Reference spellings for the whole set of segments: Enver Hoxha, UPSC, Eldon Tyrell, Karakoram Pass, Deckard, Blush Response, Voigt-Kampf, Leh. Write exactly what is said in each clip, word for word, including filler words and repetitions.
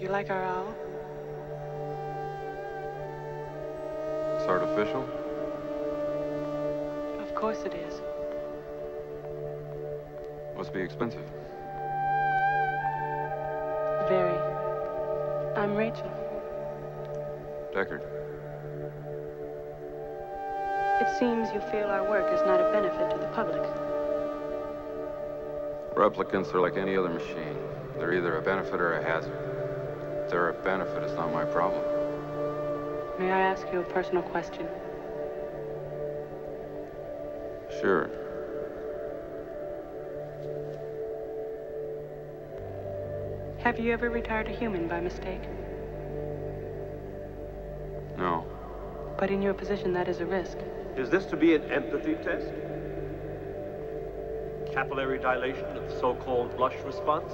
Do you like our owl? It's artificial? Of course it is. Must be expensive. Very. I'm Rachel. Deckard. It seems you feel our work is not a benefit to the public. Replicants are like any other machine. They're either a benefit or a hazard. If they're a benefit, it's not my problem. May I ask you a personal question? Sure. Have you ever retired a human by mistake? No. But in your position, that is a risk. Is this to be an empathy test? Capillary dilation of the so-called blush response,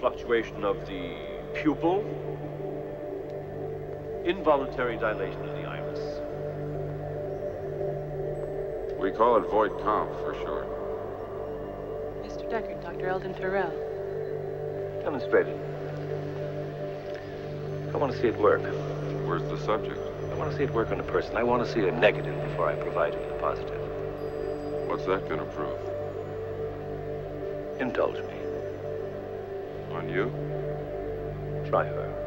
fluctuation of the pupil, involuntary dilation of the iris. We call it Voigt-Kampf for short. Mister Deckard, Doctor Eldon Tyrell. Demonstrate it. I want to see it work. Where's the subject? I want to see it work on a person. I want to see a negative before I provide you with a positive. What's that going to prove? Indulge me. On you? Try her.